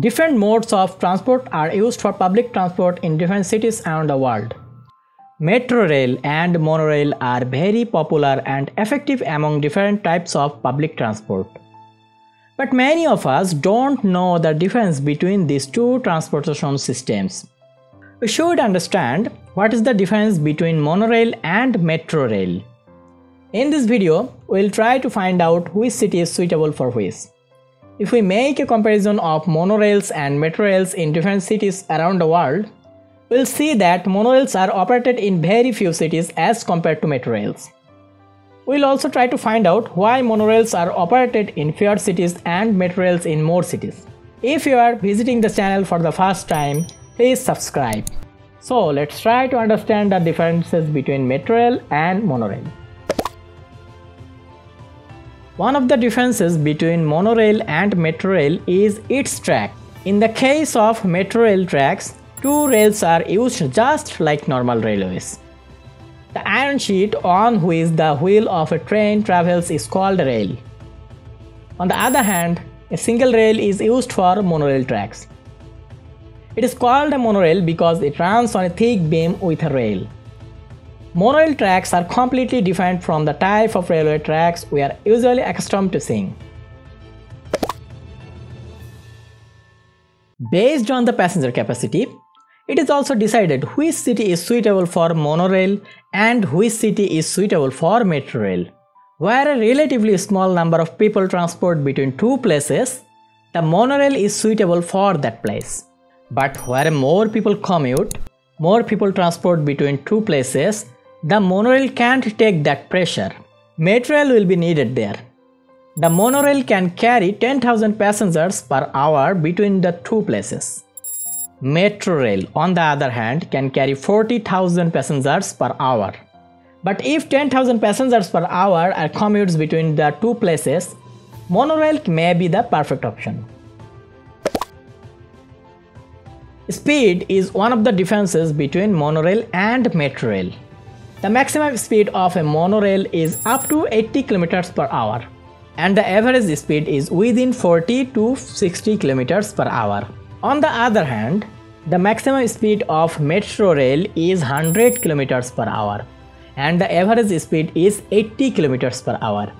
Different modes of transport are used for public transport in different cities around the world. Metrorail and monorail are very popular and effective among different types of public transport. But many of us don't know the difference between these two transportation systems. We should understand what is the difference between monorail and metrorail. In this video, we'll try to find out which city is suitable for which. If we make a comparison of monorails and metrorails in different cities around the world, we'll see that monorails are operated in very few cities as compared to metrorails. We'll also try to find out why monorails are operated in fewer cities and metrorails in more cities. If you are visiting this channel for the first time, please subscribe. So let's try to understand the differences between metrorail and monorail. One of the differences between monorail and metrorail is its track. In the case of metrorail tracks, two rails are used just like normal railways. The iron sheet on which the wheel of a train travels is called a rail. On the other hand, a single rail is used for monorail tracks. It is called a monorail because it runs on a thick beam with a rail. Monorail tracks are completely different from the type of railway tracks we are usually accustomed to seeing. Based on the passenger capacity, it is also decided which city is suitable for monorail and which city is suitable for metrorail. Where a relatively small number of people transport between two places, the monorail is suitable for that place. But where more people commute, more people transport between two places, the monorail can't take that pressure. Metrorail will be needed there. The monorail can carry 10,000 passengers per hour between the two places. Metrorail, on the other hand, can carry 40,000 passengers per hour. But if 10,000 passengers per hour are commutes between the two places, monorail may be the perfect option. Speed is one of the differences between monorail and metrorail. The maximum speed of a monorail is up to 80 km per hour, and the average speed is within 40 to 60 km per hour. On the other hand, the maximum speed of metrorail is 100 km per hour, and the average speed is 80 km per hour.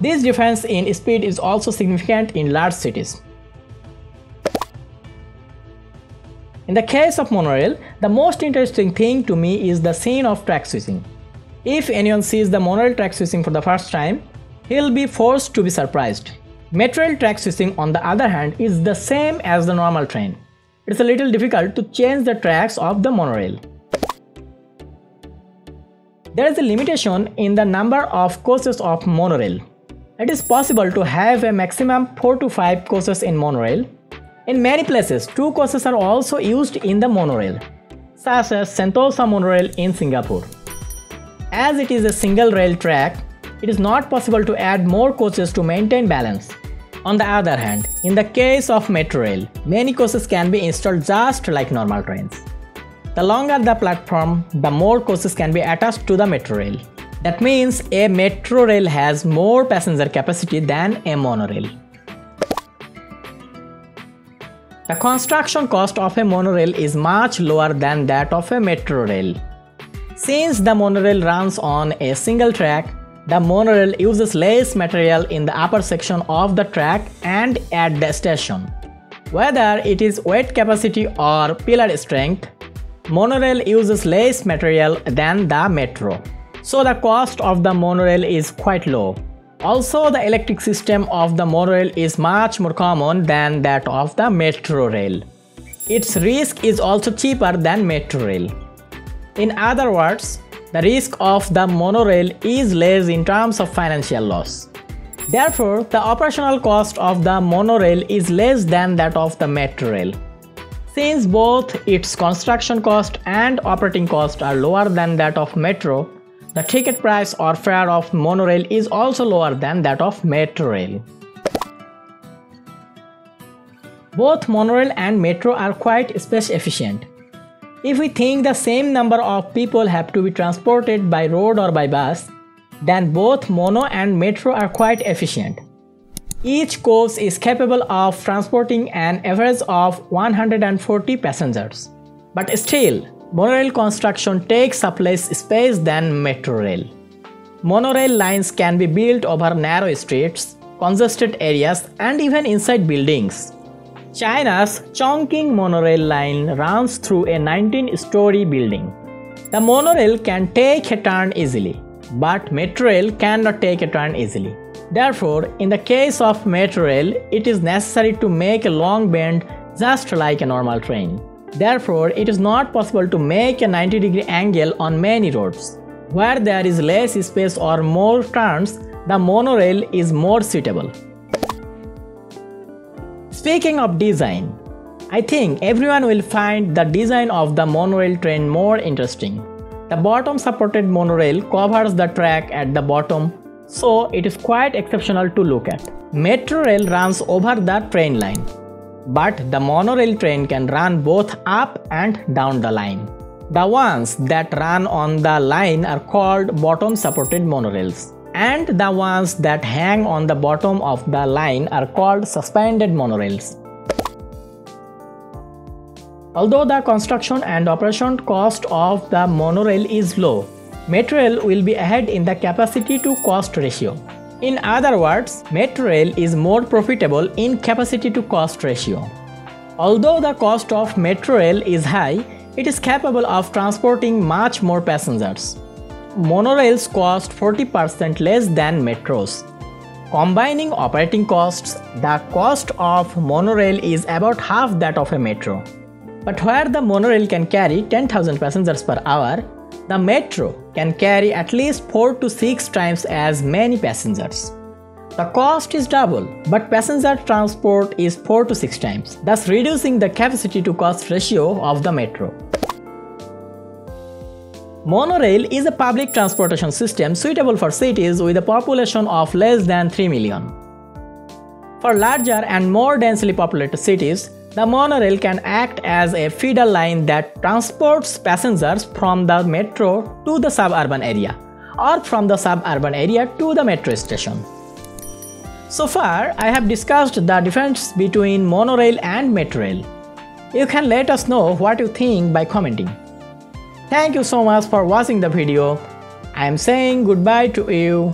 This difference in speed is also significant in large cities. In the case of monorail, the most interesting thing to me is the scene of track switching. If anyone sees the monorail track switching for the first time, he'll be forced to be surprised. Metrorail track switching, on the other hand, is the same as the normal train. It's a little difficult to change the tracks of the monorail. There is a limitation in the number of coaches of monorail. It is possible to have a maximum 4 to 5 coaches in monorail. In many places, two coaches are also used in the monorail, such as Sentosa monorail in Singapore. As it is a single rail track, it is not possible to add more coaches to maintain balance. On the other hand, in the case of metrorail, many coaches can be installed just like normal trains. The longer the platform, the more coaches can be attached to the metrorail. That means a metrorail has more passenger capacity than a monorail. The construction cost of a monorail is much lower than that of a metrorail. Since the monorail runs on a single track, the monorail uses less material in the upper section of the track and at the station. Whether it is weight capacity or pillar strength, monorail uses less material than the metro. So the cost of the monorail is quite low. Also, the electric system of the monorail is much more common than that of the metrorail. Its risk is also cheaper than metrorail. In other words, the risk of the monorail is less in terms of financial loss. Therefore, the operational cost of the monorail is less than that of the metrorail. Since both its construction cost and operating cost are lower than that of metro, the ticket price or fare of monorail is also lower than that of metrorail. Both monorail and metro are quite space efficient. If we think the same number of people have to be transported by road or by bus, then both mono and metro are quite efficient. Each coach is capable of transporting an average of 140 passengers. But still, monorail construction takes up less space than metro rail. Monorail lines can be built over narrow streets, congested areas, and even inside buildings. China's Chongqing monorail line runs through a 19-story building. The monorail can take a turn easily, but metro rail cannot take a turn easily. Therefore, in the case of metro rail, it is necessary to make a long bend just like a normal train. Therefore, it is not possible to make a 90-degree angle on many roads. Where there is less space or more turns, the monorail is more suitable. Speaking of design, I think everyone will find the design of the monorail train more interesting. The bottom-supported monorail covers the track at the bottom, so it is quite exceptional to look at. Metro rail runs over the train line, but the monorail train can run both up and down the line. The ones that run on the line are called bottom-supported monorails, and the ones that hang on the bottom of the line are called suspended monorails. Although the construction and operation cost of the monorail is low, metro rail will be ahead in the capacity to cost ratio. In other words, metro rail is more profitable in capacity to cost ratio. Although the cost of metro rail is high, it is capable of transporting much more passengers. Monorails cost 40% less than metros. Combining operating costs, the cost of monorail is about half that of a metro. But where the monorail can carry 10,000 passengers per hour, the metro can carry at least 4 to 6 times as many passengers. The cost is double, but passenger transport is 4 to 6 times, thus reducing the capacity to cost ratio of the metro. Monorail is a public transportation system suitable for cities with a population of less than 3 million. For larger and more densely populated cities, the monorail can act as a feeder line that transports passengers from the metro to the suburban area, or from the suburban area to the metro station. So far, I have discussed the difference between monorail and metro rail. You can let us know what you think by commenting. Thank you so much for watching the video. I am saying goodbye to you.